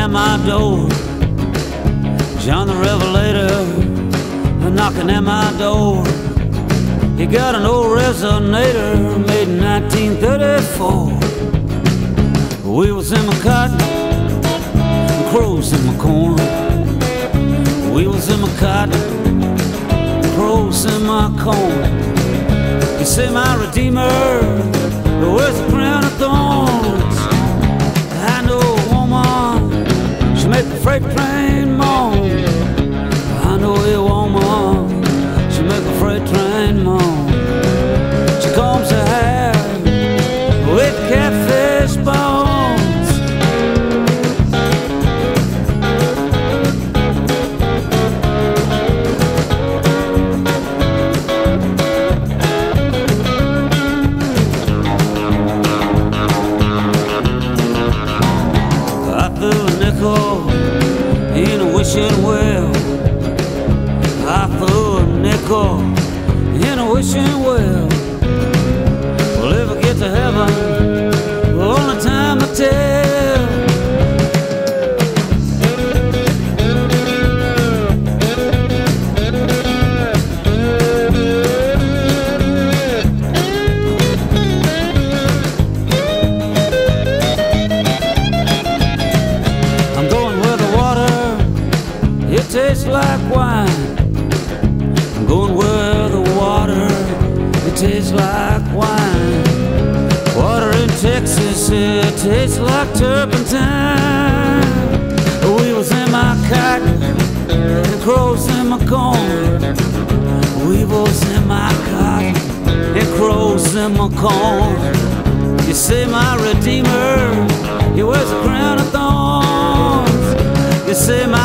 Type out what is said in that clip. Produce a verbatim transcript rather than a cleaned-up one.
at my door. John the Revelator, knocking at my door. You got an old resonator made in nineteen thirty-four. Wheels in my cotton, crows in my corn. Wheels in my cotton, crows in my corn. You say my Redeemer, where's the crown of thorns? I know a woman, she make the freight train moan. I know a woman, she make the freight train moan. She combs her hair with catfish bones. In a wishing well, I threw a nickel in a wishing well. We'll ever get to heaven, the only time I tell. Tastes like wine. I'm going where the water, it tastes like wine. Water in Texas, it tastes like turpentine. Weevils in my cotton, and crows in my corn. Weevils in my cotton, and crows in my corn. You say my Redeemer, he wears a crown of thorns. You say my